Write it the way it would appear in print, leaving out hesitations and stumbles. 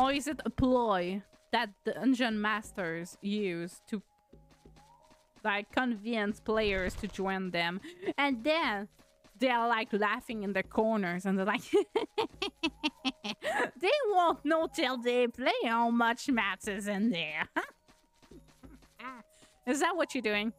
Or is it a ploy that the dungeon masters use to like convince players to join them, and then they're like laughing in the corners and they're like they won't know till they play how much math is in there. Is that what you're doing?